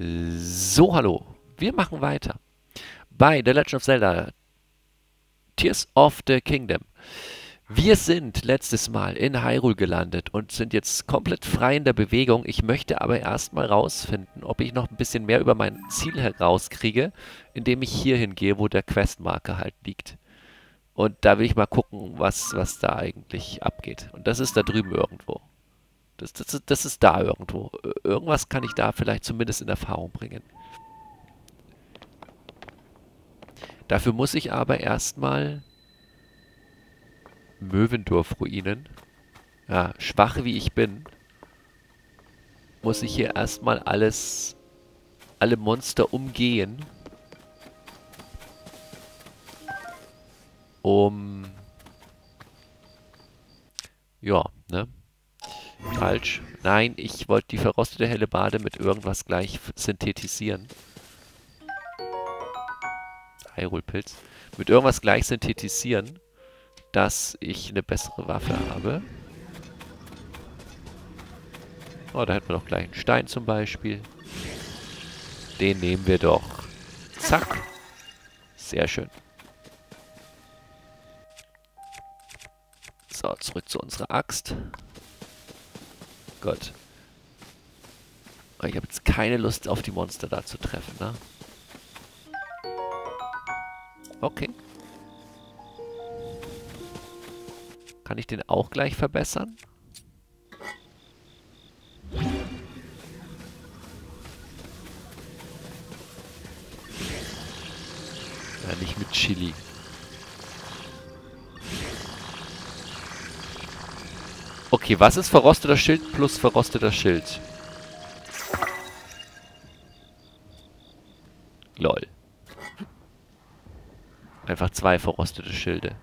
So, hallo. Wir machen weiter bei The Legend of Zelda Tears of the Kingdom. Wir sind letztes Mal in Hyrule gelandet und sind jetzt komplett frei in der Bewegung. Ich möchte aber erstmal rausfinden, ob ich noch ein bisschen mehr über mein Ziel herauskriege, indem ich hier hingehe, wo der Questmarker halt liegt. Und da will ich mal gucken, was da eigentlich abgeht. Und das ist da drüben irgendwo. Das ist da irgendwo. Irgendwas kann ich da vielleicht zumindest in Erfahrung bringen. Dafür muss ich aber erstmal Möwendorf-Ruinen. Ja, schwach wie ich bin, muss ich hier erstmal alle Monster umgehen, ja, ne? Falsch. Nein, ich wollte die verrostete Hellebarde mit irgendwas gleich synthetisieren. Hyrulepilz. Mit irgendwas gleich synthetisieren, dass ich eine bessere Waffe habe. Oh, da hätten wir doch gleich einen Stein zum Beispiel. Den nehmen wir doch. Zack. Sehr schön. So, zurück zu unserer Axt. Gott. Ich habe jetzt keine Lust, auf die Monster da zu treffen, ne? Okay. Kann ich den auch gleich verbessern? Ja, nicht mit Chili. Okay, was ist verrosteter Schild plus verrosteter Schild? Lol. Einfach zwei verrostete Schilde.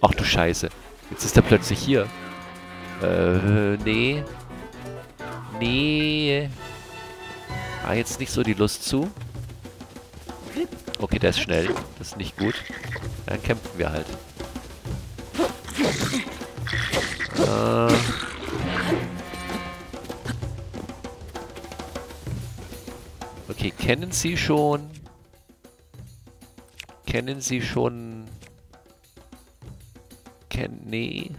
Ach du Scheiße. Jetzt ist er plötzlich hier. Nee. Nee. Ah, jetzt nicht so die Lust zu. Okay, der ist schnell. Das ist nicht gut. Dann kämpfen wir halt. Okay, nee.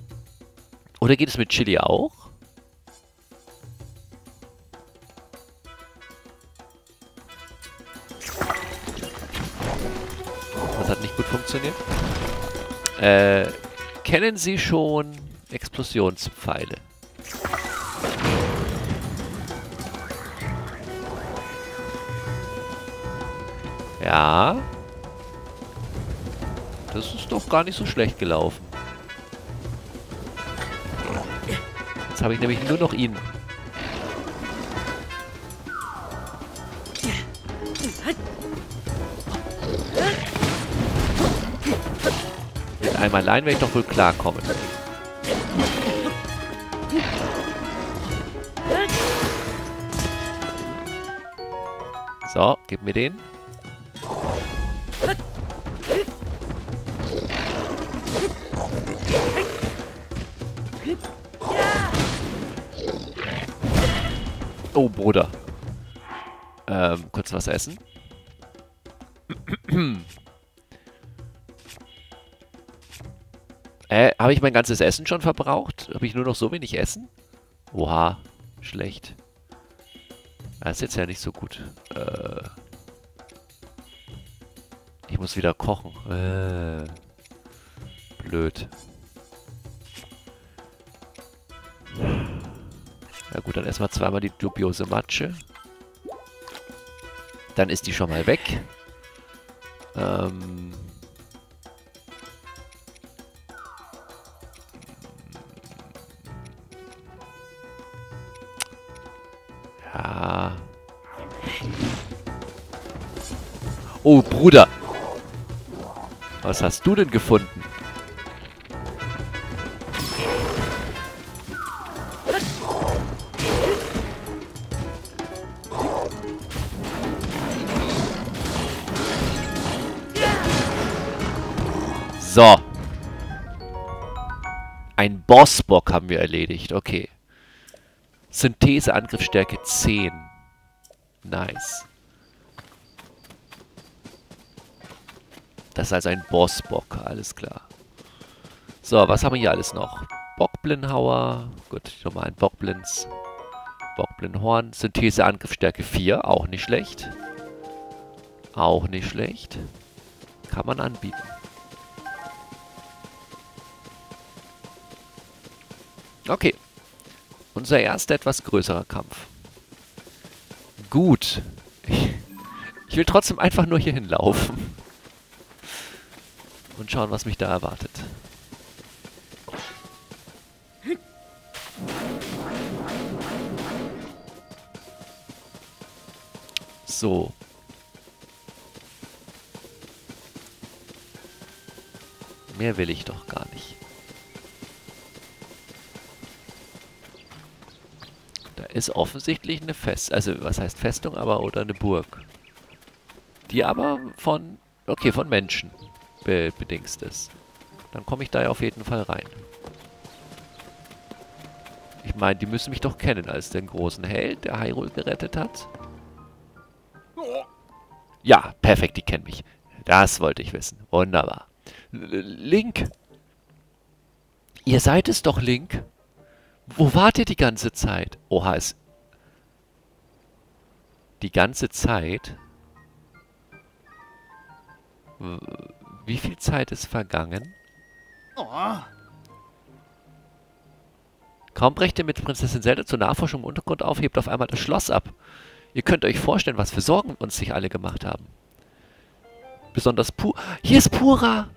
Oder geht es mit Chili auch? Das hat nicht gut funktioniert. Kennen Sie schon Explosionspfeile? Ja. Das ist doch gar nicht so schlecht gelaufen. Jetzt habe ich nämlich nur noch ihn. Mit einem allein werde ich doch wohl klarkommen. So, gib mir den. Oh, Bruder. Kurz was essen. Habe ich mein ganzes Essen schon verbraucht? Habe ich nur noch so wenig Essen? Oha, schlecht. Das ist jetzt ja nicht so gut. Ich muss wieder kochen. Blöd. Na gut, dann erstmal zweimal die dubiose Matsche. Dann ist die schon mal weg. Ja. Oh, Bruder! Was hast du denn gefunden? So. Ein Bossbock haben wir erledigt. Okay. Syntheseangriffsstärke 10. Nice. Das ist also ein Bossbock, alles klar. So, was haben wir hier alles noch? Bockblinhauer. Gut, die normalen Bockblins. Bockblinhorn. Syntheseangriffsstärke 4. Auch nicht schlecht. Auch nicht schlecht. Kann man anbieten. Okay. Unser erster etwas größerer Kampf. Gut. Ich will trotzdem einfach nur hier hinlaufen. Und schauen, was mich da erwartet. So. Mehr will ich doch gar nicht. Da ist offensichtlich eine Festung. Also, was heißt Festung, aber oder eine Burg. Die aber von... Okay, von Menschen bedingst ist. Dann komme ich da ja auf jeden Fall rein. Ich meine, die müssen mich doch kennen als den großen Held, der Hyrule gerettet hat. Ja, perfekt, die kennen mich. Das wollte ich wissen. Wunderbar. Link! Ihr seid es doch, Link! Wo wart ihr die ganze Zeit? Oha, es... Die ganze Zeit? Wie viel Zeit ist vergangen? Kaum brecht ihr mit Prinzessin Zelda zur Nachforschung im Untergrund auf, hebt auf einmal das Schloss ab. Ihr könnt euch vorstellen, was für Sorgen uns sich alle gemacht haben. Besonders Purah. Hier ist Purah!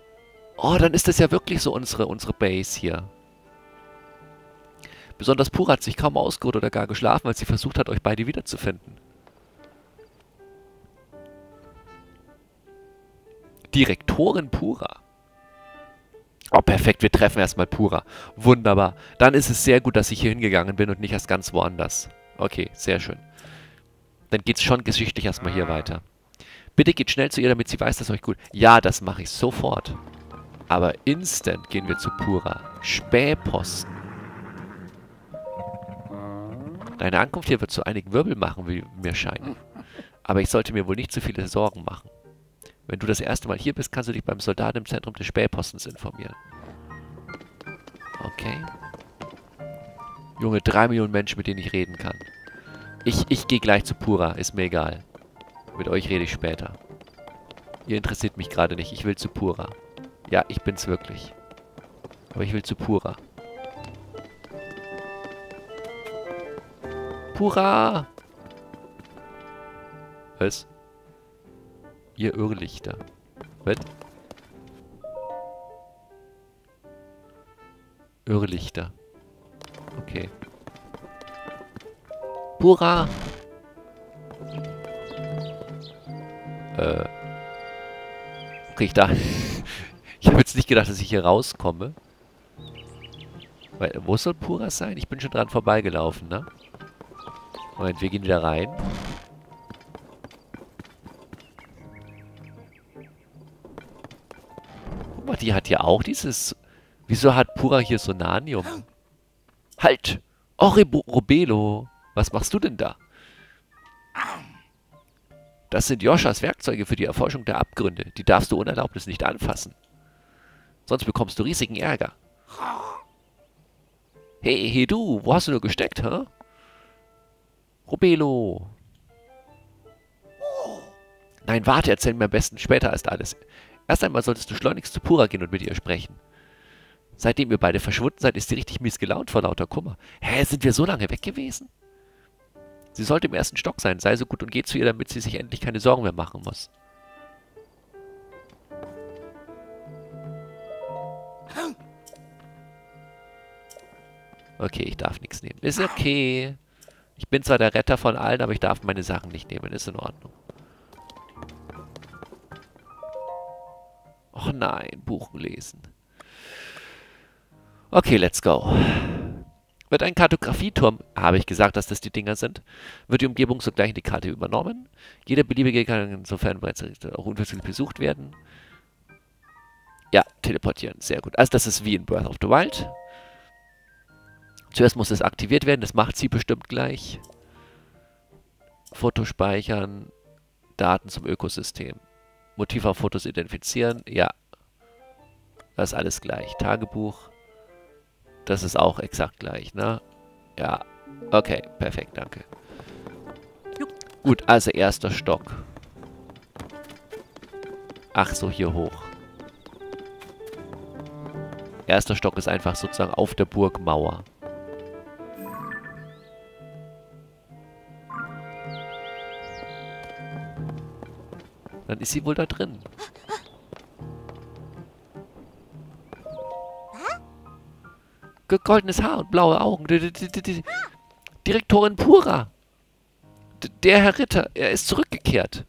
Oh, dann ist das ja wirklich so unsere Base hier. Besonders Purah hat sich kaum ausgeruht oder gar geschlafen, als sie versucht hat, euch beide wiederzufinden. Direktorin Purah. Oh, perfekt, wir treffen erstmal Purah. Wunderbar. Dann ist es sehr gut, dass ich hier hingegangen bin und nicht erst ganz woanders. Okay, sehr schön. Dann geht's schon geschichtlich erstmal hier weiter. Bitte geht schnell zu ihr, damit sie weiß, dass euch gut... Ja, das mache ich sofort. Aber instant gehen wir zu Purah. Spähposten. Deine Ankunft hier wird zu einigen Wirbel machen, wie mir scheint. Aber ich sollte mir wohl nicht zu viele Sorgen machen. Wenn du das erste Mal hier bist, kannst du dich beim Soldaten im Zentrum des Spähpostens informieren. Okay. Junge, 3 Millionen Menschen, mit denen ich reden kann. Ich gehe gleich zu Purah, ist mir egal. Mit euch rede ich später. Ihr interessiert mich gerade nicht, ich will zu Purah. Ja, ich bin's wirklich. Aber ich will zu Purah. Purah! Was? Ihr Irrlichter. Was? Irrlichter. Okay. Purah! Okay, ich dachte... ich habe jetzt nicht gedacht, dass ich hier rauskomme. Weil, wo soll Purah sein? Ich bin schon dran vorbeigelaufen, ne? Moment, wir gehen wieder rein. Guck mal, die hat ja auch dieses... Wieso hat Purah hier Sonanium? Halt! Oribelo! Was machst du denn da? Das sind Joshas Werkzeuge für die Erforschung der Abgründe. Die darfst du unerlaubtes nicht anfassen. Sonst bekommst du riesigen Ärger. Hey, hey du, wo hast du nur gesteckt, hä? Robelo. Nein, warte, erzähl mir am besten später erst alles. Erst einmal solltest du schleunigst zu Purah gehen und mit ihr sprechen. Seitdem ihr beide verschwunden seid, ist sie richtig mies gelaunt vor lauter Kummer. Hä, sind wir so lange weg gewesen? Sie sollte im ersten Stock sein. Sei so gut und geh zu ihr, damit sie sich endlich keine Sorgen mehr machen muss. Okay, ich darf nichts nehmen. Ist okay. Ich bin zwar der Retter von allen, aber ich darf meine Sachen nicht nehmen. Ist in Ordnung. Och nein, Buch lesen. Okay, let's go. Wird ein Kartografieturm, habe ich gesagt, dass das die Dinger sind, wird die Umgebung sogleich in die Karte übernommen. Jeder beliebige kann insofern bereits auch unverzüglich besucht werden. Ja, teleportieren, sehr gut. Also das ist wie in Breath of the Wild. Zuerst muss es aktiviert werden, das macht sie bestimmt gleich. Foto speichern, Daten zum Ökosystem. Motiv auf Fotos identifizieren, ja. Das ist alles gleich. Tagebuch, das ist auch exakt gleich, ne? Ja, okay, perfekt, danke. Gut, also erster Stock. Ach so, hier hoch. Erster Stock ist einfach sozusagen auf der Burgmauer. Dann ist sie wohl da drin. Goldenes Haar und blaue Augen. Direktorin Purah. Der Herr Ritter, er ist zurückgekehrt.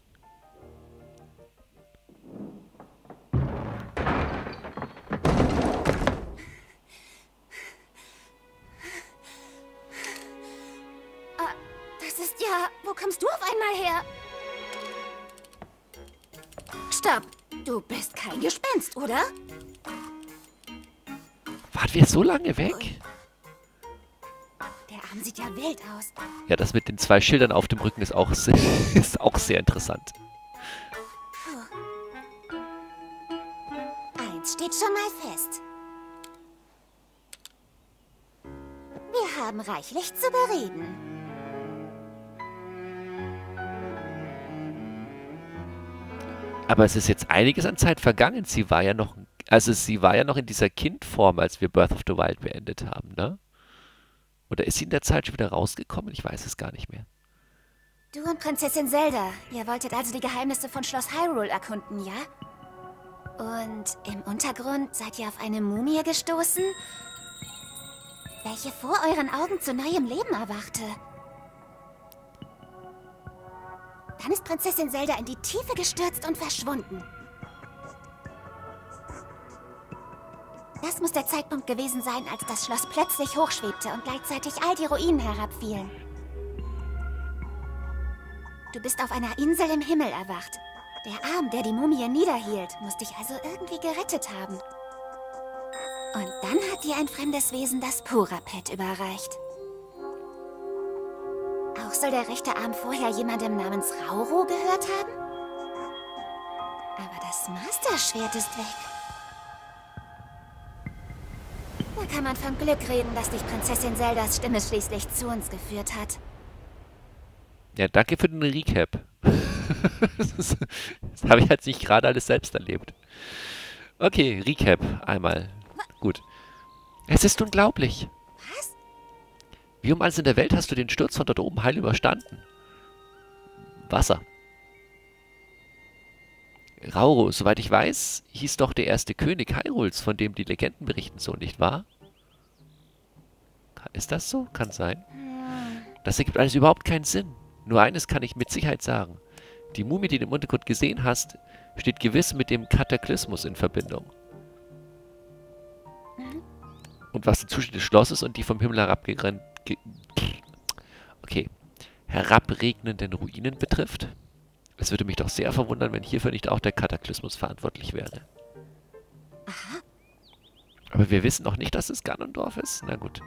Das ist ja... Wo kommst du auf einmal her? Stopp! Du bist kein Gespenst, oder? Waren wir so lange weg? Ui. Der Arm sieht ja wild aus. Ja, das mit den zwei Schildern auf dem Rücken ist auch, sehr interessant. Puh. Eins steht schon mal fest. Wir haben reichlich zu bereden. Aber es ist jetzt einiges an Zeit vergangen. Sie war ja noch, in dieser Kindform, als wir Breath of the Wild beendet haben, ne? Oder ist sie in der Zeit schon wieder rausgekommen? Ich weiß es gar nicht mehr. Du und Prinzessin Zelda, ihr wolltet also die Geheimnisse von Schloss Hyrule erkunden, ja? Und im Untergrund seid ihr auf eine Mumie gestoßen, welche vor euren Augen zu neuem Leben erwachte. Dann ist Prinzessin Zelda in die Tiefe gestürzt und verschwunden. Das muss der Zeitpunkt gewesen sein, als das Schloss plötzlich hochschwebte und gleichzeitig all die Ruinen herabfielen. Du bist auf einer Insel im Himmel erwacht. Der Arm, der die Mumie niederhielt, muss dich also irgendwie gerettet haben. Und dann hat dir ein fremdes Wesen das Purah-Pad überreicht. Auch soll der rechte Arm vorher jemandem namens Rauru gehört haben? Aber das Master-Schwert ist weg. Da kann man vom Glück reden, dass dich Prinzessin Zeldas Stimme schließlich zu uns geführt hat. Ja, danke für den Recap. Das habe ich halt nicht gerade alles selbst erlebt. Okay, Recap einmal. Gut. Es ist unglaublich. Was? Wie um alles in der Welt hast du den Sturz von dort oben heil überstanden? Wasser. Rauru, soweit ich weiß, hieß doch der erste König Hyrules, von dem die Legenden berichten, so, nicht wahr? Ist das so? Kann sein. Das ergibt alles überhaupt keinen Sinn. Nur eines kann ich mit Sicherheit sagen. Die Mumie, die du im Untergrund gesehen hast, steht gewiss mit dem Kataklysmus in Verbindung. Und was der Zustand des Schlosses und die vom Himmel herabregnenden Ruinen betrifft... Es würde mich doch sehr verwundern, wenn hierfür nicht auch der Kataklysmus verantwortlich wäre. Aha. Aber wir wissen noch nicht, dass es Ganondorf ist. Na gut.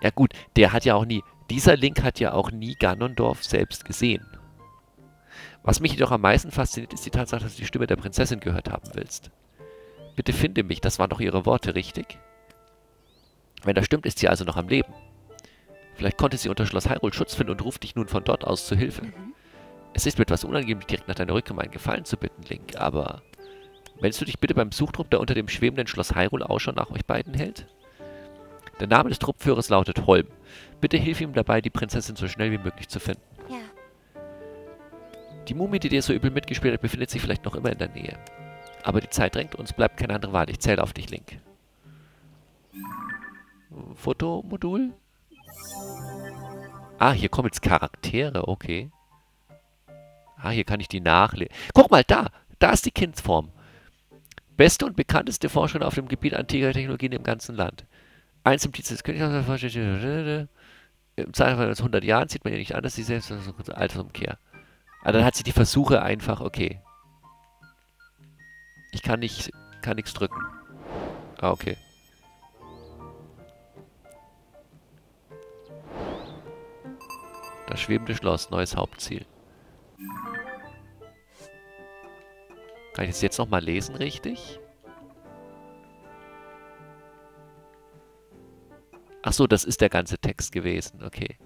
Ja gut, der hat ja auch nie... Dieser Link hat ja auch nie Ganondorf selbst gesehen. Was mich jedoch am meisten fasziniert, ist die Tatsache, dass du die Stimme der Prinzessin gehört haben willst. Bitte finde mich, das waren doch ihre Worte, richtig? Wenn das stimmt, ist sie also noch am Leben. Vielleicht konnte sie unter Schloss Hyrule Schutz finden und ruft dich nun von dort aus zu Hilfe. Mhm. Es ist mir etwas unangenehm, dich direkt nach deiner Rückkehr um einen Gefallen zu bitten, Link, aber... Meldest du dich bitte beim Suchtrupp, der unter dem schwebenden Schloss Hyrule Ausschau nach euch beiden hält? Der Name des Truppführers lautet Holm. Bitte hilf ihm dabei, die Prinzessin so schnell wie möglich zu finden. Ja. Die Mumie, die dir so übel mitgespielt hat, befindet sich vielleicht noch immer in der Nähe. Aber die Zeit drängt, uns bleibt keine andere Wahl. Ich zähle auf dich, Link. Fotomodul? Ah, hier kommen jetzt Charaktere, okay. Ah, hier kann ich die nachlesen. Guck mal, da! Da ist die Kindsform. Beste und bekannteste Forscherin auf dem Gebiet antiker Technologien im ganzen Land. Eins im Dienst des Königs. Im Zeitraum von 100 Jahren sieht man ja nicht an, dass sie selbst Altersumkehr. Aber dann hat sie die Versuche einfach, okay. Ich kann nichts drücken. Ah, okay. Das schwebende Schloss, neues Hauptziel. Kann ich das jetzt nochmal lesen, richtig? Achso, das ist der ganze Text gewesen, okay.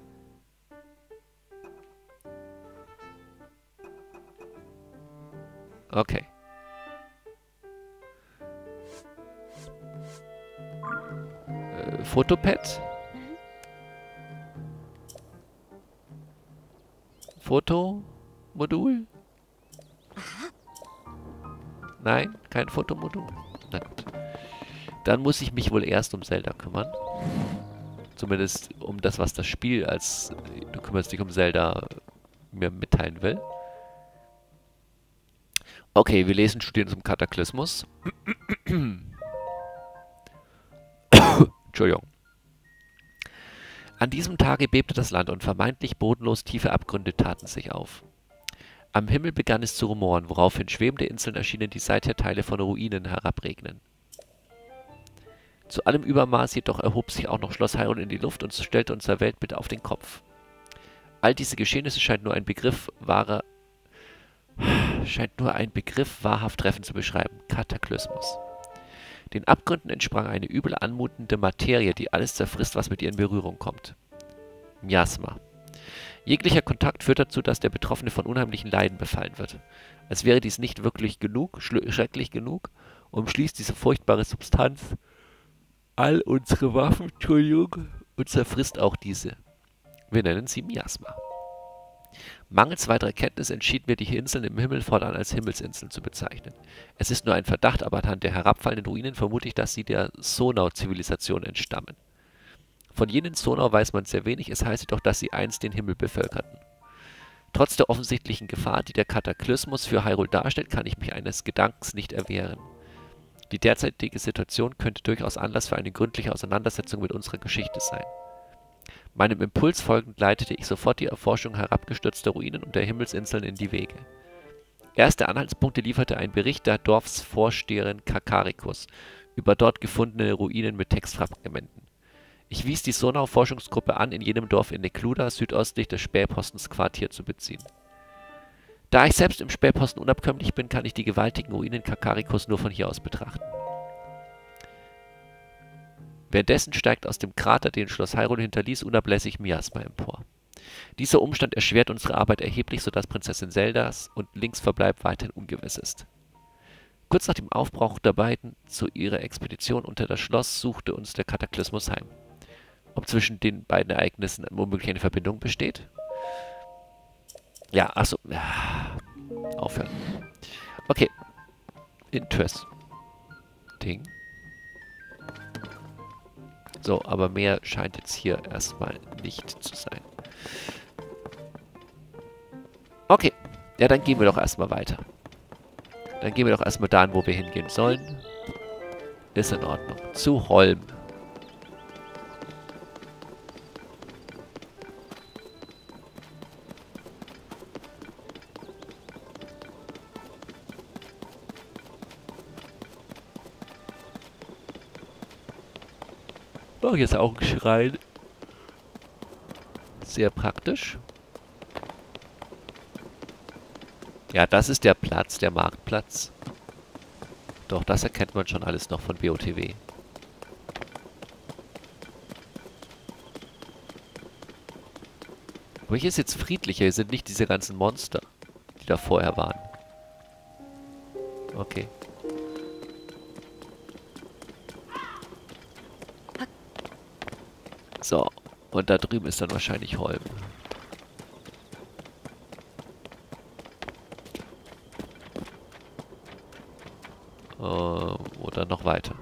Okay. Fotopad? Fotomodul? Nein, kein Fotomodul. Dann muss ich mich wohl erst um Zelda kümmern. Zumindest um das, was das Spiel als du kümmerst dich um Zelda mir mitteilen will. Okay, wir lesen Studien zum Kataklysmus. Entschuldigung. An diesem Tage bebte das Land und vermeintlich bodenlos tiefe Abgründe taten sich auf. Am Himmel begann es zu rumoren, woraufhin schwebende Inseln erschienen, die seither Teile von Ruinen herabregnen. Zu allem Übermaß jedoch erhob sich auch noch Schloss Hyrule in die Luft und stellte unsere Welt bitte auf den Kopf. All diese Geschehnisse scheint nur ein Begriff wahrhaft treffend zu beschreiben, Kataklysmus. Den Abgründen entsprang eine übel anmutende Materie, die alles zerfrisst, was mit ihr in Berührung kommt. Miasma. Jeglicher Kontakt führt dazu, dass der Betroffene von unheimlichen Leiden befallen wird. Als wäre dies nicht wirklich genug, schrecklich genug, umschließt diese furchtbare Substanz all unsere Waffen, Entschuldigung, und zerfrisst auch diese. Wir nennen sie Miasma. Mangels weiterer Kenntnis entschieden wir, die Inseln im Himmel fortan als Himmelsinseln zu bezeichnen. Es ist nur ein Verdacht, aber anhand der herabfallenden Ruinen vermute ich, dass sie der Sonau-Zivilisation entstammen. Von jenen Sonau weiß man sehr wenig, es heißt jedoch, dass sie einst den Himmel bevölkerten. Trotz der offensichtlichen Gefahr, die der Kataklysmus für Hyrule darstellt, kann ich mich eines Gedankens nicht erwehren. Die derzeitige Situation könnte durchaus Anlass für eine gründliche Auseinandersetzung mit unserer Geschichte sein. Meinem Impuls folgend leitete ich sofort die Erforschung herabgestürzter Ruinen und der Himmelsinseln in die Wege. Erste Anhaltspunkte lieferte ein Bericht der Dorfsvorsteherin Kakarikos über dort gefundene Ruinen mit Textfragmenten. Ich wies die Sonau-Forschungsgruppe an, in jenem Dorf in Nekluda südöstlich des Spähpostens Quartier zu beziehen. Da ich selbst im Spähposten unabkömmlich bin, kann ich die gewaltigen Ruinen Kakarikos nur von hier aus betrachten. Währenddessen steigt aus dem Krater, den Schloss Hyrule hinterließ, unablässig Miasma empor. Dieser Umstand erschwert unsere Arbeit erheblich, sodass Prinzessin Zeldas und Links Verbleib weiterhin ungewiss ist. Kurz nach dem Aufbruch der beiden zu ihrer Expedition unter das Schloss suchte uns der Kataklysmus heim. Ob zwischen den beiden Ereignissen womöglich eine Verbindung besteht? Ja, achso. Aufhören. Okay. Interesting. So, aber mehr scheint jetzt hier erstmal nicht zu sein. Okay. Ja, dann gehen wir doch erstmal weiter. Dann gehen wir doch erstmal dahin, wo wir hingehen sollen. Ist in Ordnung. Zu Holm. Oh, hier ist auch ein Schrein. Sehr praktisch. Ja, das ist der Platz, der Marktplatz. Doch, das erkennt man schon alles noch von BOTW. Aber hier ist jetzt friedlicher. Hier sind nicht diese ganzen Monster, die da vorher waren. Okay. So, und da drüben ist dann wahrscheinlich Holm. Oder noch weiter.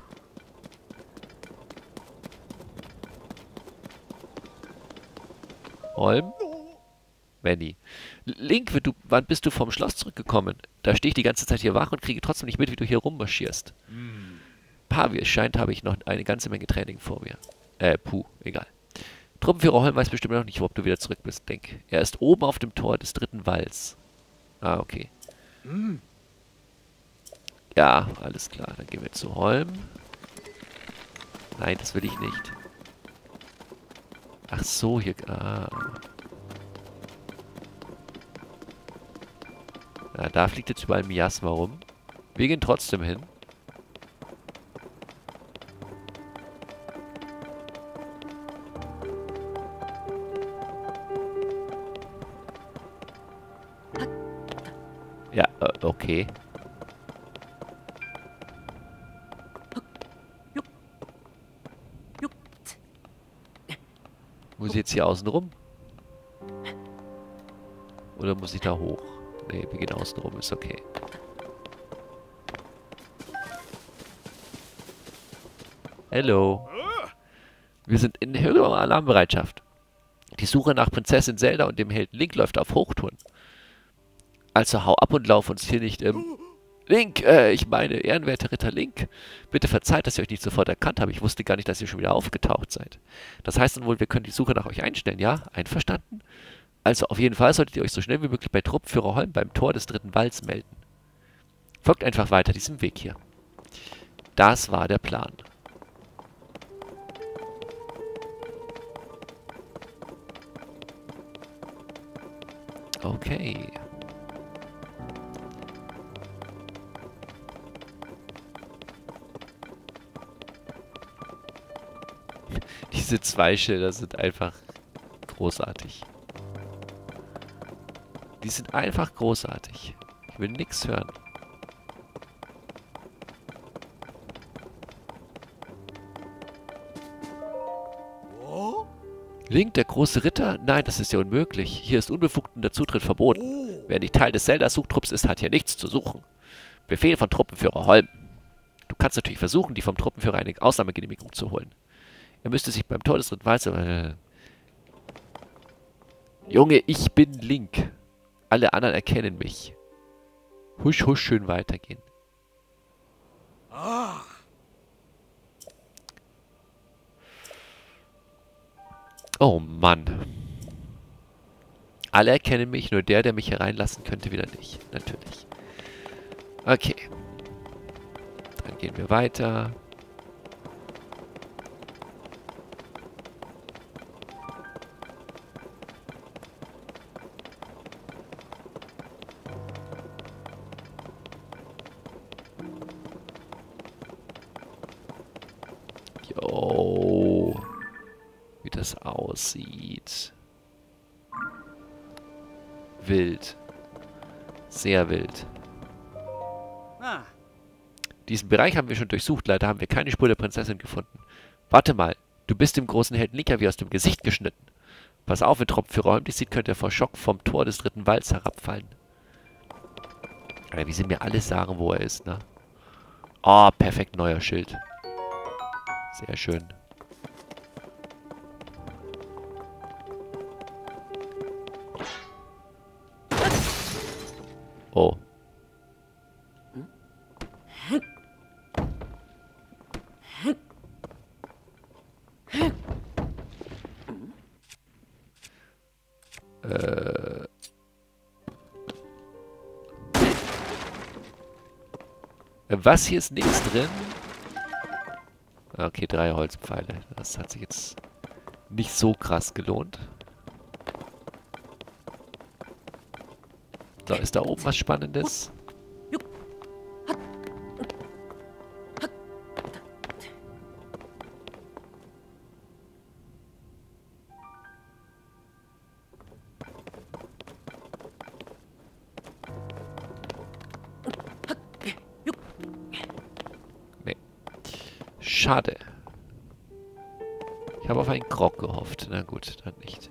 Holm? Manny. Link, wann bist du vom Schloss zurückgekommen? Da stehe ich die ganze Zeit hier wach und kriege trotzdem nicht mit, wie du hier rummarschierst. Pavi, es scheint, habe ich noch eine ganze Menge Training vor mir. Puh, egal. Truppenführer Holm weiß bestimmt noch nicht, ob du wieder zurück bist, Denk. Er ist oben auf dem Tor des dritten Walls. Ah, okay. Ja, alles klar. Dann gehen wir zu Holm. Nein, das will ich nicht. Ach so, hier... Ah. Na, da fliegt jetzt überall Miasma rum. Wir gehen trotzdem hin. Ja, okay. Muss ich jetzt hier außen rum? Oder muss ich da hoch? Ne, wir gehen außen rum, ist okay. Hello. Wir sind in höherer Alarmbereitschaft. Die Suche nach Prinzessin Zelda und dem Helden Link läuft auf Hochtouren. Also hau ab und lauf uns hier nicht im... Link, ich meine, ehrenwerter Ritter Link, bitte verzeiht, dass ich euch nicht sofort erkannt habe. Ich wusste gar nicht, dass ihr schon wieder aufgetaucht seid. Das heißt dann wohl, wir können die Suche nach euch einstellen, ja? Einverstanden? Also auf jeden Fall solltet ihr euch so schnell wie möglich bei Truppführer Holm beim Tor des dritten Walls melden. Folgt einfach weiter diesem Weg hier. Das war der Plan. Okay. Diese zwei Schilder sind einfach großartig. Die sind einfach großartig. Ich will nichts hören. Oh? Link, der große Ritter? Nein, das ist ja unmöglich. Hier ist unbefugter Zutritt verboten. Wer nicht Teil des Zelda-Suchtrupps ist, hat hier nichts zu suchen. Befehl von Truppenführer Holm. Du kannst natürlich versuchen, die vom Truppenführer eine Ausnahmegenehmigung zu holen. Er müsste sich beim Tor des dritten Walls... Junge, ich bin Link. Alle anderen erkennen mich. Husch, husch, schön weitergehen. Ah. Oh Mann. Alle erkennen mich, nur der mich hereinlassen könnte, wieder nicht. Natürlich. Okay. Dann gehen wir weiter. Aussieht. Wild. Sehr wild. Diesen Bereich haben wir schon durchsucht. Leider haben wir keine Spur der Prinzessin gefunden. Warte mal. Du bist dem großen Helden Link wie aus dem Gesicht geschnitten. Pass auf, wenn Tropfführer räumlich sieht, könnte er vor Schock vom Tor des dritten Walls herabfallen. Alter, wie sie mir alles sagen, wo er ist, ne? Oh, perfekt, neuer Schild. Sehr schön. Oh. Was, hier ist nichts drin? Okay, 3 Holzpfeile. Das hat sich jetzt nicht so krass gelohnt. So, ist da oben was Spannendes? Nee. Schade. Ich habe auf einen Krog gehofft. Na gut, dann nicht.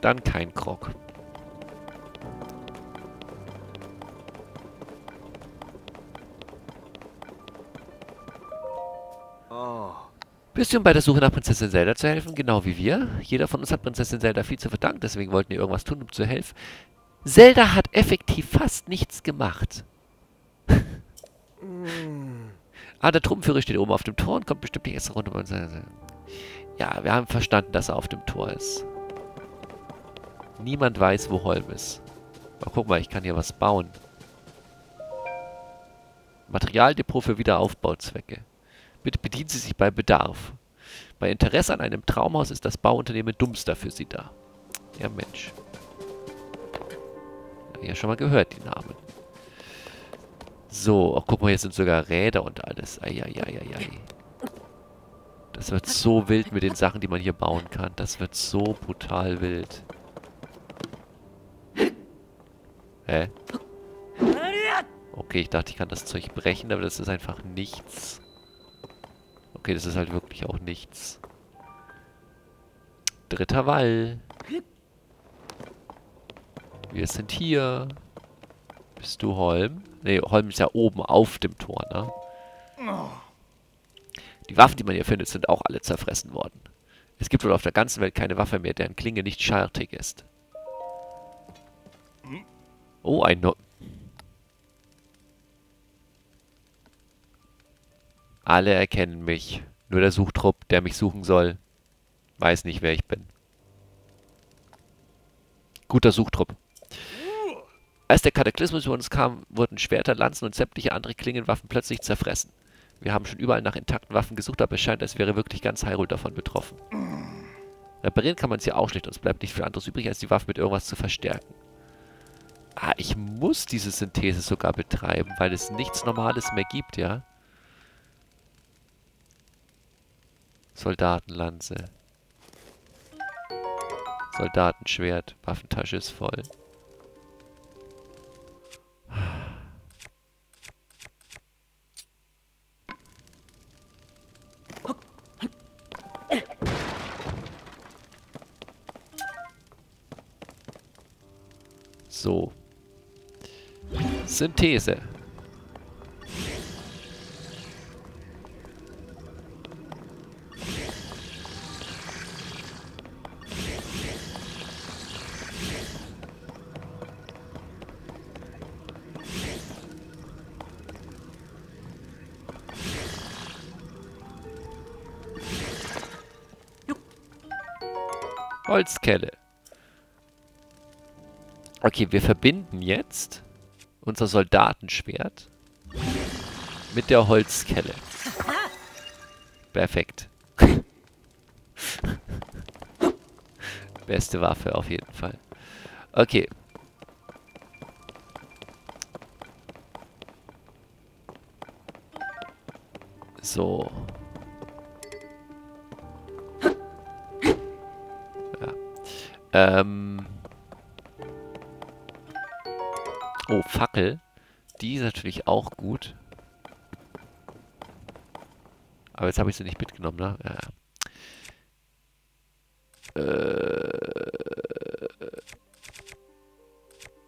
Dann kein Krog. Bist du, um bei der Suche nach Prinzessin Zelda zu helfen? Genau wie wir. Jeder von uns hat Prinzessin Zelda viel zu verdanken, deswegen wollten wir irgendwas tun, um zu helfen. Zelda hat effektiv fast nichts gemacht. Ah, der Trumpfführer steht oben auf dem Tor und kommt bestimmt nicht extra runter bei uns. Ja, wir haben verstanden, dass er auf dem Tor ist. Niemand weiß, wo Holm ist. Aber guck mal, ich kann hier was bauen. Materialdepot für Wiederaufbauzwecke. Bitte bedienen Sie sich bei Bedarf. Bei Interesse an einem Traumhaus ist das Bauunternehmen Dumpster für Sie da. Ja, Mensch. ja schon mal gehört, die Namen. So, oh, guck mal, jetzt sind sogar Räder und alles. Eieieiei. Das wird so wild mit den Sachen, die man hier bauen kann. Das wird so brutal wild. Hä? Okay, ich dachte, ich kann das Zeug brechen, aber das ist einfach nichts. Okay, das ist halt wirklich auch nichts. Dritter Wall. Wir sind hier. Bist du Holm? Ne, Holm ist ja oben auf dem Tor, ne? Die Waffen, die man hier findet, sind auch alle zerfressen worden. Es gibt wohl auf der ganzen Welt keine Waffe mehr, deren Klinge nicht schartig ist. Oh, ein No... Alle erkennen mich. Nur der Suchtrupp, der mich suchen soll, weiß nicht, wer ich bin. Guter Suchtrupp. Als der Kataklysmus über uns kam, wurden Schwerter, Lanzen und sämtliche andere Klingenwaffen plötzlich zerfressen. Wir haben schon überall nach intakten Waffen gesucht, aber es scheint, als wäre wirklich ganz Hyrule davon betroffen. Reparieren kann man es hier auch schlecht, uns bleibt nicht viel anderes übrig, als die Waffe mit irgendwas zu verstärken. Ah, ich muss diese Synthese sogar betreiben, weil es nichts Normales mehr gibt, ja? Soldatenlanze. Soldatenschwert. Waffentasche ist voll. So. Synthese. Holzkelle. Okay, wir verbinden jetzt unser Soldatenschwert mit der Holzkelle. Perfekt. Beste Waffe auf jeden Fall. Okay. So. Ja. Oh, Fackel. Die ist natürlich auch gut. Aber jetzt habe ich sie nicht mitgenommen, ne? Ja.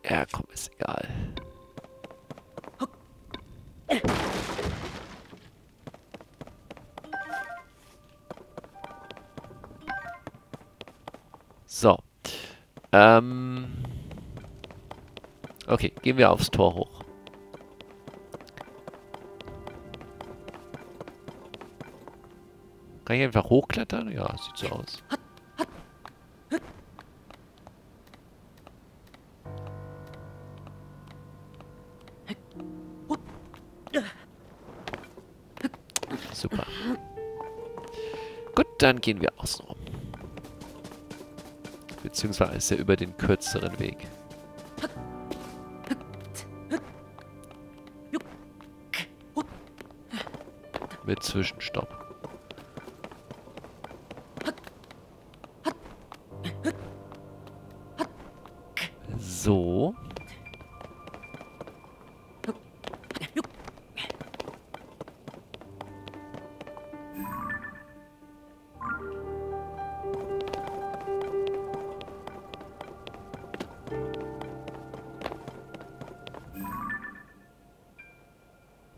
Ja, komm, ist egal. So. Okay, gehen wir aufs Tor hoch. Kann ich einfach hochklettern? Ja, sieht so aus. Super. Gut, dann gehen wir außen rum. Beziehungsweise über den kürzeren Weg. Mit Zwischenstopp. So.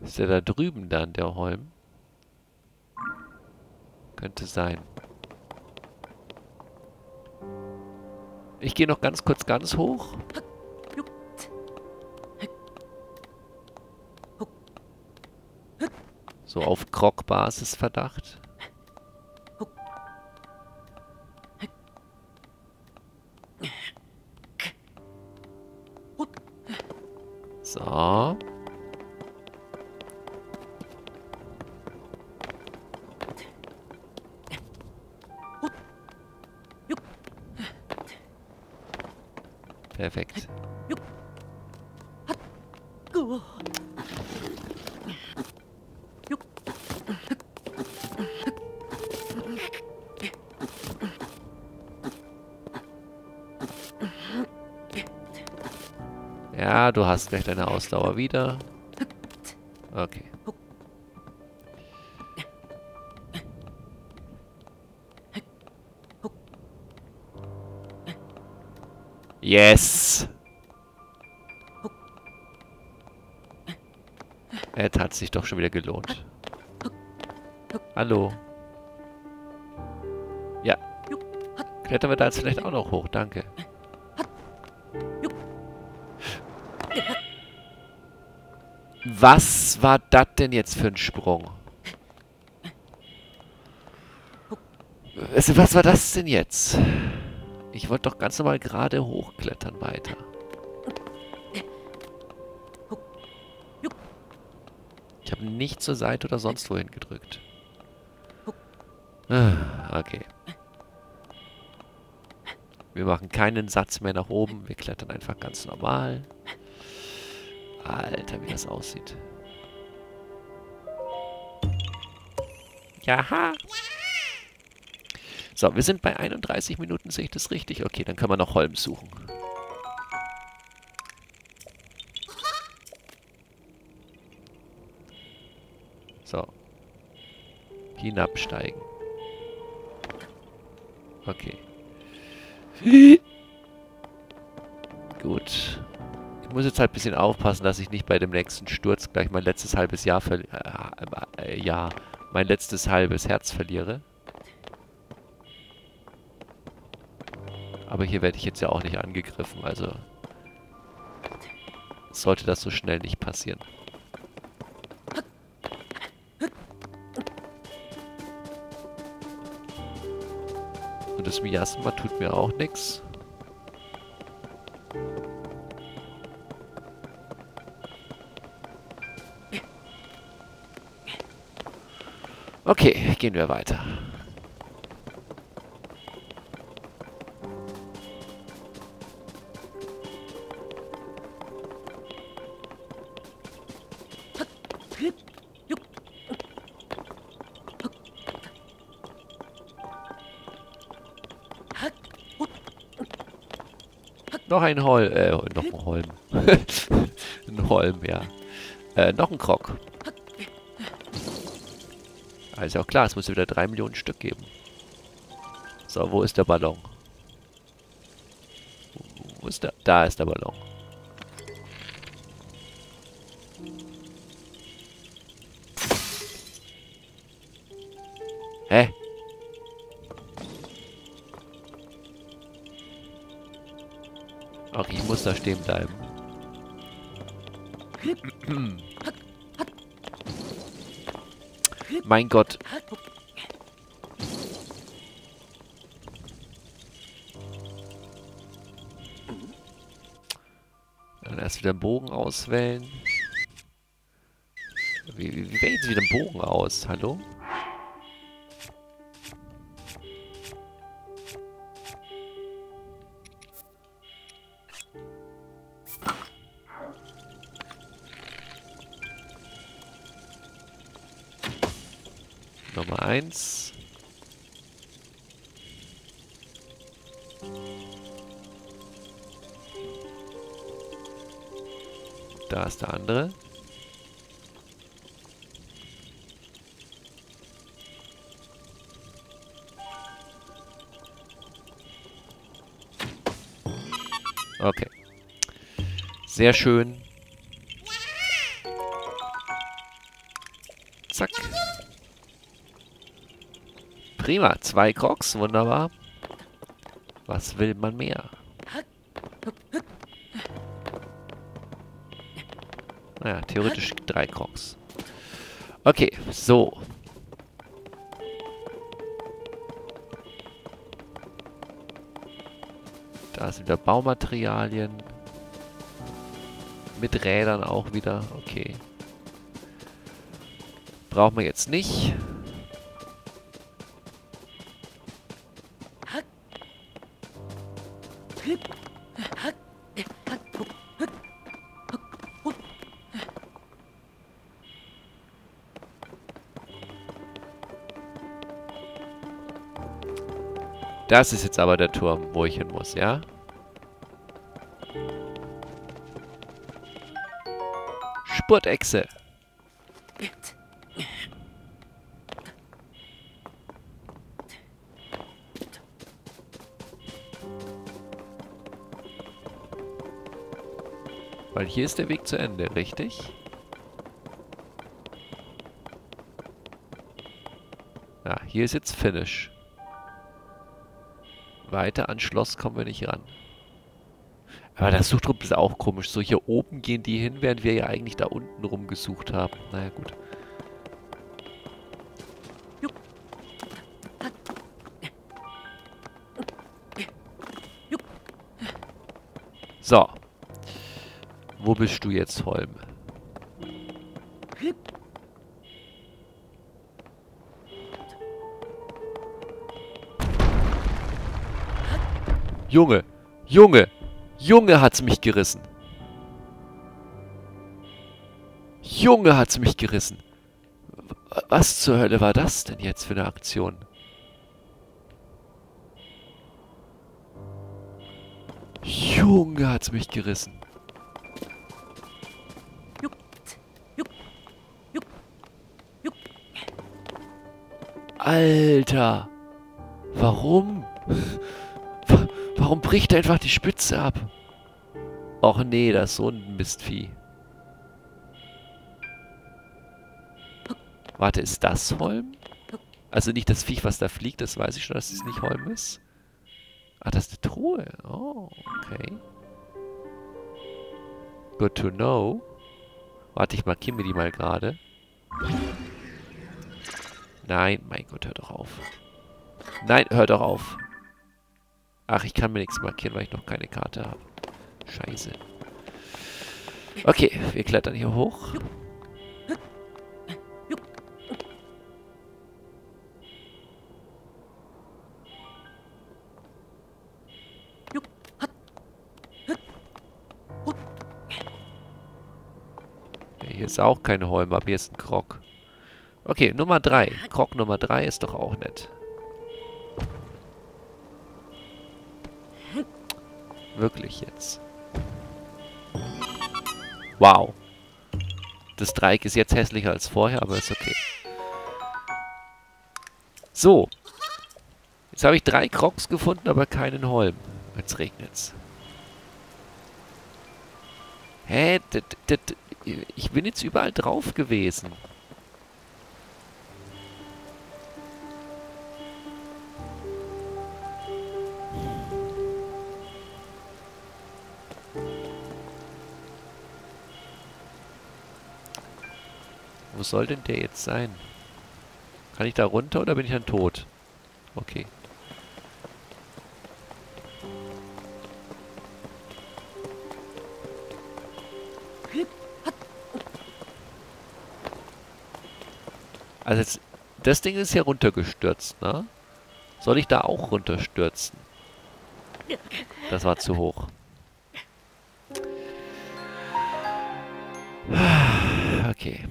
Ist der da drüben dann, der Holm? Könnte sein. Ich gehe noch ganz kurz ganz hoch. So auf Krog-Basis Verdacht. So. Perfekt. Ja, du hast gleich deine Ausdauer wieder. Okay. Yes! Es hat sich doch schon wieder gelohnt. Hallo. Ja. Klettern wir da jetzt vielleicht auch noch hoch, danke. Was war das denn jetzt für ein Sprung? Was war das denn jetzt? Ich wollte doch ganz normal gerade hochklettern weiter. Ich habe nicht zur Seite oder sonst wohin gedrückt. Okay. Wir machen keinen Satz mehr nach oben. Wir klettern einfach ganz normal. Alter, wie das aussieht. Jaha. So, wir sind bei 31 Minuten, sehe ich das richtig? Okay, dann können wir noch Holm suchen. So. Hinabsteigen. Okay. Gut. Ich muss jetzt halt ein bisschen aufpassen, dass ich nicht bei dem nächsten Sturz gleich mein letztes halbes Jahr mein letztes halbes Herz verliere. Aber hier werde ich jetzt ja auch nicht angegriffen, also sollte das so schnell nicht passieren. Und das Miasma tut mir auch nichts. Okay, gehen wir weiter. Noch ein Holm, noch ein Holm. Ein Holm, ja. Noch ein Krog. Ist ja auch klar, es muss wieder 3 Millionen Stück geben. So, wo ist der Ballon? Wo ist der? Da ist der Ballon. Hä? Okay, ich muss da stehen bleiben. Mein Gott. Dann erst wieder einen Bogen auswählen. Wie wählen Sie wieder einen Bogen aus? Hallo? Nummer 1. Da ist der andere. Okay. Sehr schön. Zack. Prima, 2 Krogs, wunderbar. Was will man mehr? Naja, theoretisch 3 Krogs. Okay, so. Da sind wieder Baumaterialien. Mit Rädern auch wieder, okay. Brauchen wir jetzt nicht. Das ist jetzt aber der Turm, wo ich hin muss, ja? Backbordechse. Weil hier ist der Weg zu Ende, richtig? Ja, hier ist jetzt Finish. Weiter an Schloss kommen wir nicht ran. Aber das Suchtrupp ist auch komisch. So hier oben gehen die hin, während wir ja eigentlich da unten rumgesucht haben. Naja, gut. So. Wo bist du jetzt, Holm? Junge, Junge, Junge hat's mich gerissen. Junge hat's mich gerissen. Was zur Hölle war das denn jetzt für eine Aktion? Junge hat's mich gerissen. Alter, warum? Warum bricht er einfach die Spitze ab? Och nee, das ist so ein Mistvieh. Warte, ist das Holm? Also nicht das Viech, was da fliegt, das weiß ich schon, dass es nicht Holm ist. Ah, das ist eine Truhe. Oh, okay. Good to know. Warte, ich markiere mir die mal gerade. Nein, mein Gott, hör doch auf. Nein, hör doch auf. Ach, ich kann mir nichts markieren, weil ich noch keine Karte habe. Scheiße. Okay, wir klettern hier hoch. Hier ist auch keine Holm, aber hier ist ein Krog. Okay, Nummer 3. Krog Nummer 3 ist doch auch nett. Wirklich jetzt. Wow. Das Dreieck ist jetzt hässlicher als vorher, aber ist okay. So. Jetzt habe ich 3 Krogs gefunden, aber keinen Holm. Jetzt regnet's. Hä? Ich bin jetzt überall drauf gewesen. Wo soll denn der jetzt sein? Kann ich da runter oder bin ich dann tot? Okay. Also jetzt, das Ding ist ja runtergestürzt, ne? Soll ich da auch runterstürzen? Das war zu hoch. Okay.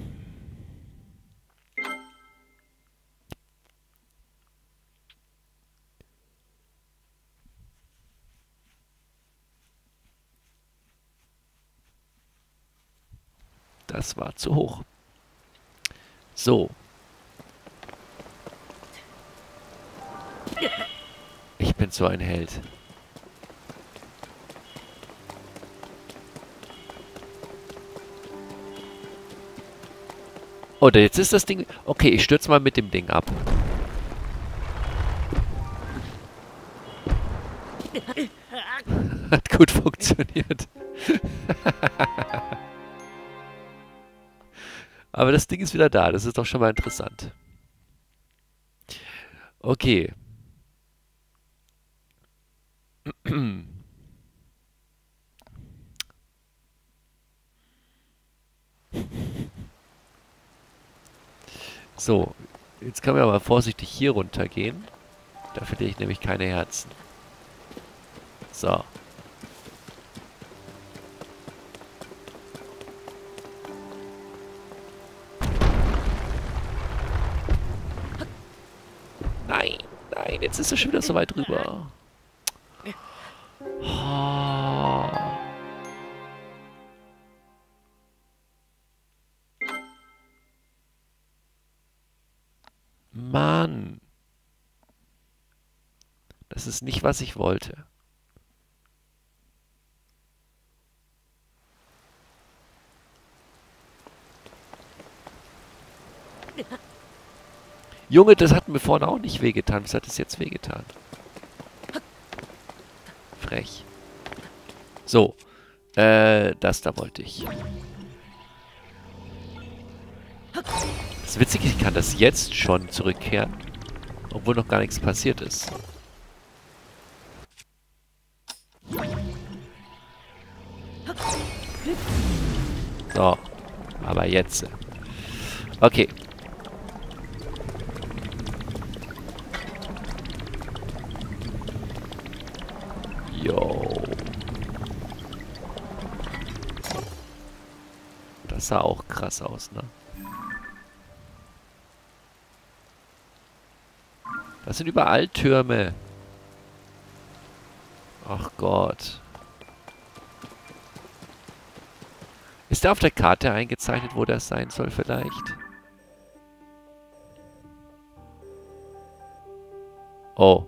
Das war zu hoch. So. Ich bin so ein Held. Oh, da jetzt ist das Ding... Okay, ich stürze mal mit dem Ding ab. Hat gut funktioniert. Aber das Ding ist wieder da. Das ist doch schon mal interessant. Okay. So. Jetzt können wir aber vorsichtig hier runter gehen. Da verliere ich nämlich keine Herzen. So. Jetzt ist es schon wieder so weit rüber. Oh. Das ist nicht, was ich wollte. Junge, das hat mir vorne auch nicht wehgetan. Was hat es jetzt wehgetan? Frech. So. Das da wollte ich. Das ist witzig, ich kann das jetzt schon zurückkehren. Obwohl noch gar nichts passiert ist. So. Aber jetzt. Okay. Das sah auch krass aus, ne? Das sind überall Türme. Ach Gott. Ist da auf der Karte eingezeichnet, wo das sein soll vielleicht? Oh.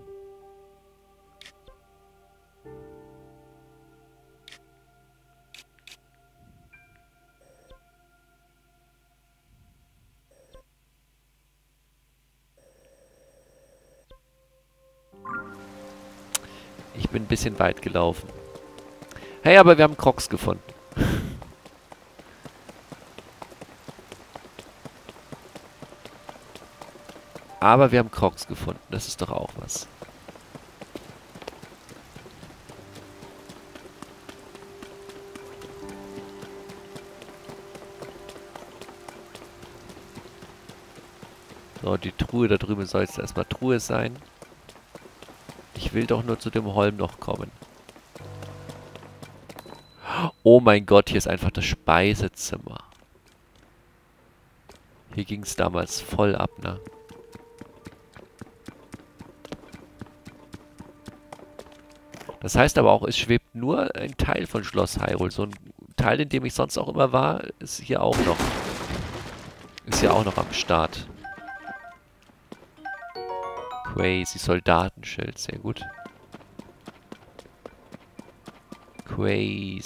Ich bin ein bisschen weit gelaufen. Hey, aber wir haben Krogs gefunden. Aber wir haben Krogs gefunden. Das ist doch auch was. So, die Truhe da drüben soll jetzt erstmal Truhe sein. Ich will doch nur zu dem Holm noch kommen. Oh mein Gott, hier ist einfach das Speisezimmer. Hier ging es damals voll ab, ne? Das heißt aber auch, es schwebt nur ein Teil von Schloss Hyrule. So ein Teil, in dem ich sonst auch immer war, ist hier auch noch. Ist hier auch noch am Start. Crazy Soldatenschild, sehr gut. Crazy.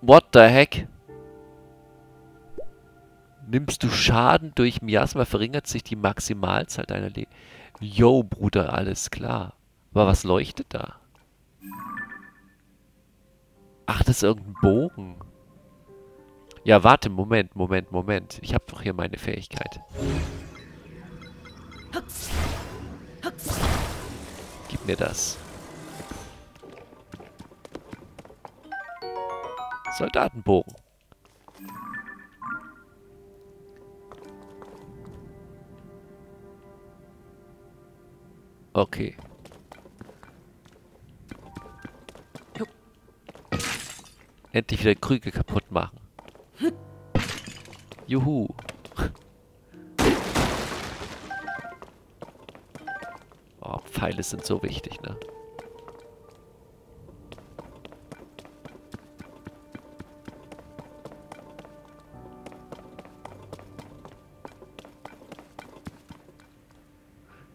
What the heck? Nimmst du Schaden durch Miasma, verringert sich die Maximalzeit deiner Leben. Yo, Bruder, alles klar. Aber was leuchtet da? Ach, das ist irgendein Bogen. Ja, warte, Moment. Ich habe doch hier meine Fähigkeit. Gib mir das. Soldatenbogen. Okay. Endlich wieder Krüge kaputt machen. Juhu. Oh, Pfeile sind so wichtig, ne?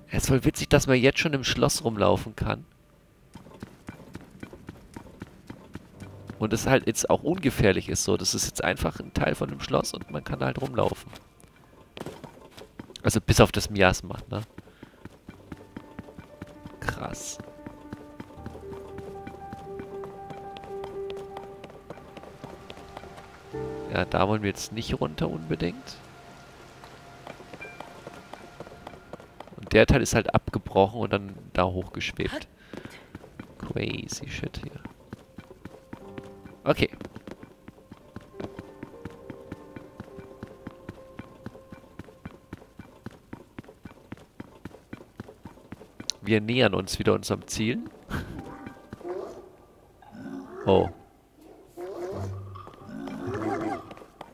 Es ist voll witzig, dass man jetzt schon im Schloss rumlaufen kann. Und das halt jetzt auch ungefährlich ist so. Das ist jetzt einfach ein Teil von dem Schloss und man kann halt rumlaufen. Also bis auf das Miasma, ne? Krass. Ja, da wollen wir jetzt nicht runter unbedingt. Und der Teil ist halt abgebrochen und dann da hochgeschwebt. Crazy shit hier. Okay. Wir nähern uns wieder unserem Ziel. Oh.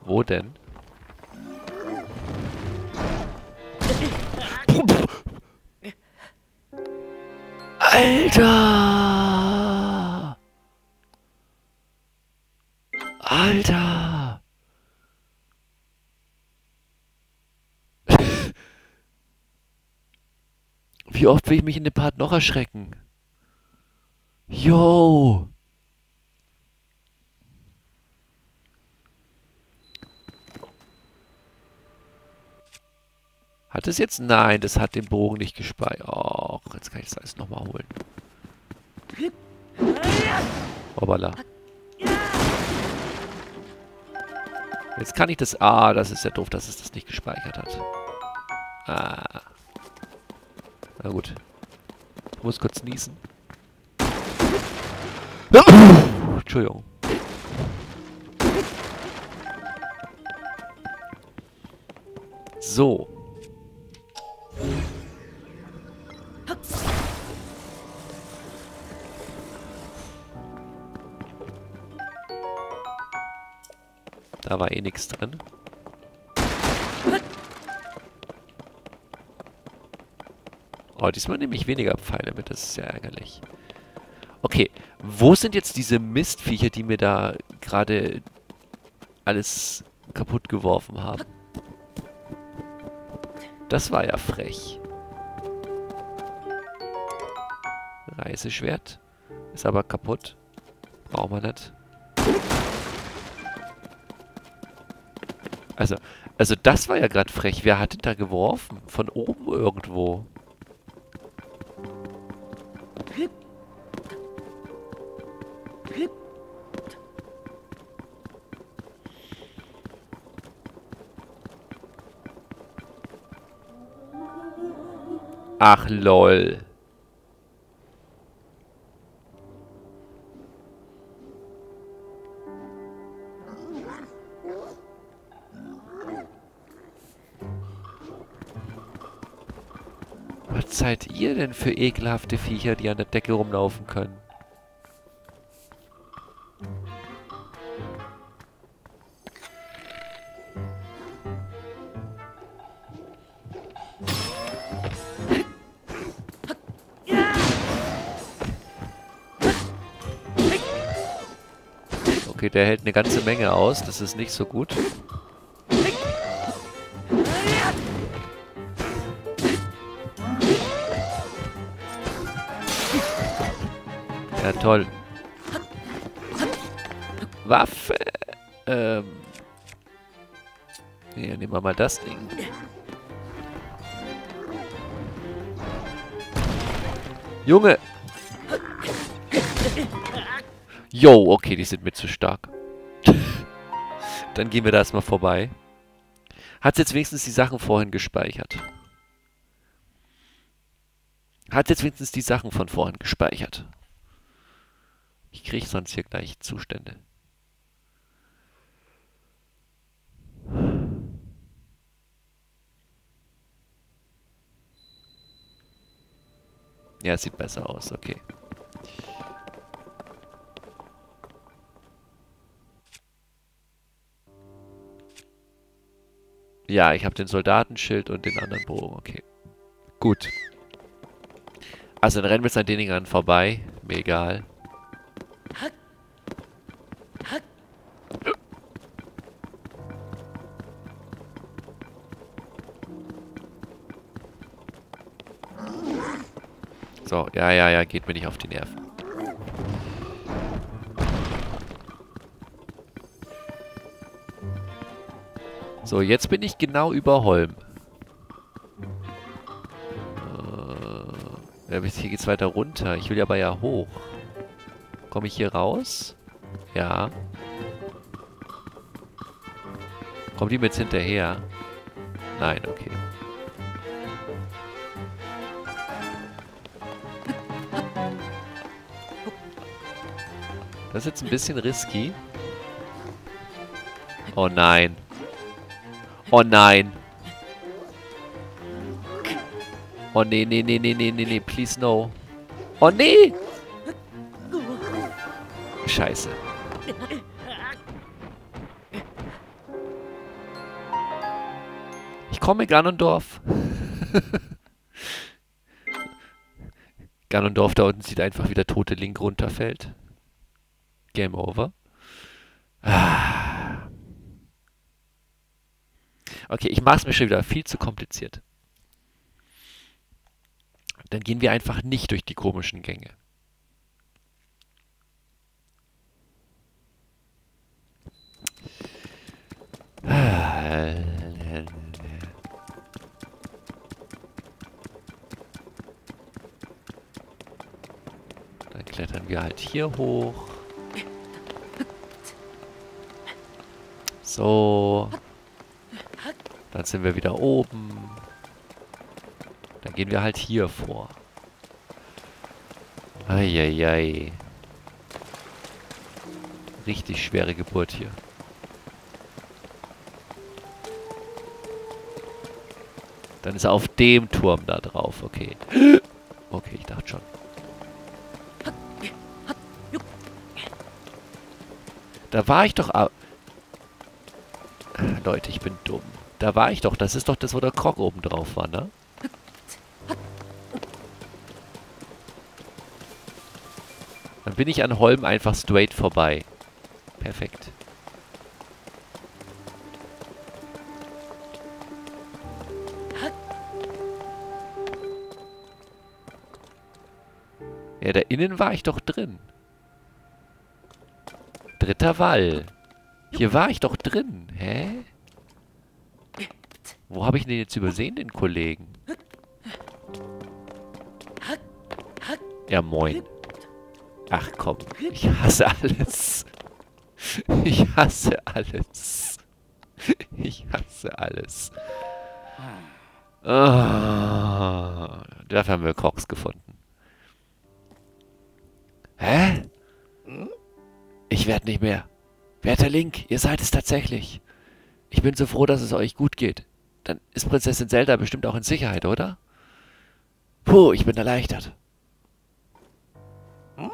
Wo denn? Alter! Alter! Wie oft will ich mich in dem Part noch erschrecken? Yo! Hat es jetzt? Nein, das hat den Bogen nicht gespeichert. Och, jetzt kann ich das alles nochmal holen. Hoppala. Jetzt kann ich das... Ah, das ist ja doof, dass es das nicht gespeichert hat. Ah. Na gut. Ich muss kurz niesen. Entschuldigung. So. Da war eh nichts drin. Oh, diesmal nehme ich weniger Pfeile mit. Das ist ja ärgerlich. Okay, wo sind jetzt diese Mistviecher, die mir da gerade alles kaputt geworfen haben? Das war ja frech. Reiseschwert. Ist aber kaputt. Brauchen wir nicht. Also das war ja gerade frech. Wer hat denn da geworfen? Von oben irgendwo. Ach, lol. Was seid ihr denn für ekelhafte Viecher, die an der Decke rumlaufen können? Der hält eine ganze Menge aus, das ist nicht so gut. Ja, toll. Waffe. Nee, nehmen wir mal das Ding. Junge! Jo, okay, die sind mir zu stark. Dann gehen wir da erstmal vorbei. Hat jetzt wenigstens die Sachen vorhin gespeichert? Hat jetzt wenigstens die Sachen von vorhin gespeichert? Ich kriege sonst hier gleich Zustände. Ja, sieht besser aus, okay. Ja, ich habe den Soldatenschild und den anderen Bogen. Okay. Gut. Also dann rennen wir jetzt an den Dingern vorbei. Mir egal. So, ja, geht mir nicht auf die Nerven. So, jetzt bin ich genau über Holm. Hier geht's weiter runter. Ich will aber ja hoch. Komme ich hier raus? Ja. Kommt die mir jetzt hinterher? Nein, okay. Das ist jetzt ein bisschen risky. Oh nein. Oh nein. Oh nee, please no. Oh nee! Scheiße. Ich komme, Ganondorf. Ganondorf da unten sieht einfach, wie der tote Link runterfällt. Game over. Ah. Okay, ich mache es mir schon wieder viel zu kompliziert. Dann gehen wir einfach nicht durch die komischen Gänge. Dann klettern wir halt hier hoch. So. Dann sind wir wieder oben. Dann gehen wir halt hier vor. Eieiei. Richtig schwere Geburt hier. Dann ist er auf dem Turm da drauf, okay. Okay, ich dachte schon. Da war ich doch... Leute, ich bin dumm. Da war ich doch, das ist doch das, wo der Krog oben drauf war, ne? Dann bin ich an Holm einfach straight vorbei. Perfekt. Ja, da innen war ich doch drin. Dritter Wall. Hier war ich doch drin. Hä? Wo habe ich den jetzt übersehen, den Kollegen? Ja, moin. Ach komm, ich hasse alles. Ich hasse alles. Ich hasse alles. Oh, dafür haben wir Krogs gefunden. Hä? Ich werde nicht mehr. Werter Link, ihr seid es tatsächlich. Ich bin so froh, dass es euch gut geht. Dann ist Prinzessin Zelda bestimmt auch in Sicherheit, oder? Puh, ich bin erleichtert. Hm?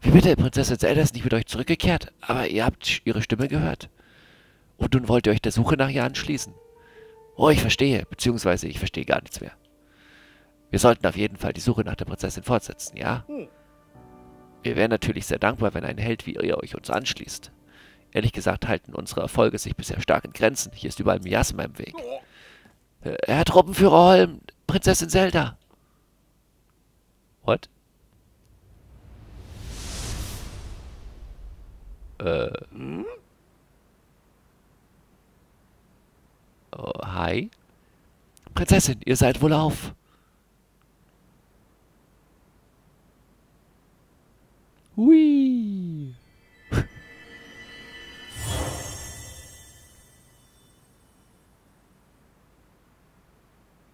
Wie bitte? Prinzessin Zelda ist nicht mit euch zurückgekehrt, aber ihr habt ihre Stimme gehört. Und nun wollt ihr euch der Suche nach ihr anschließen. Oh, ich verstehe, beziehungsweise ich verstehe gar nichts mehr. Wir sollten auf jeden Fall die Suche nach der Prinzessin fortsetzen, ja? Hm. Wir wären natürlich sehr dankbar, wenn ein Held wie ihr euch uns anschließt. Ehrlich gesagt halten unsere Erfolge sich bisher stark in Grenzen. Hier ist überall Miasma im Weg. Herr Truppenführer Holm, Prinzessin Zelda. What? Oh, hi. Prinzessin, ihr seid wohlauf. Hui.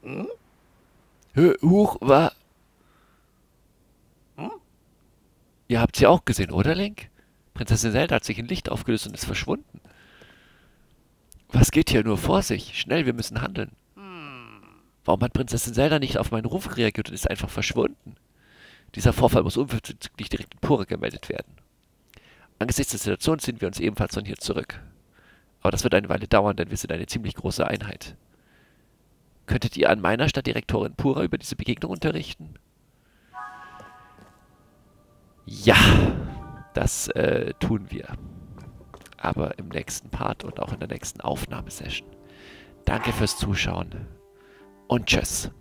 Hm? Huch, war... Hm? Ihr habt sie auch gesehen, oder, Link? Prinzessin Zelda hat sich in Licht aufgelöst und ist verschwunden. Was geht hier nur vor sich? Schnell, wir müssen handeln. Warum hat Prinzessin Zelda nicht auf meinen Ruf reagiert und ist einfach verschwunden? Dieser Vorfall muss unverzüglich direkt in Purah gemeldet werden. Angesichts der Situation ziehen wir uns ebenfalls von hier zurück. Aber das wird eine Weile dauern, denn wir sind eine ziemlich große Einheit. Könntet ihr an meiner Stadtdirektorin Purah über diese Begegnung unterrichten? Ja, das tun wir. Aber im nächsten Part und auch in der nächsten Aufnahmesession. Danke fürs Zuschauen und tschüss.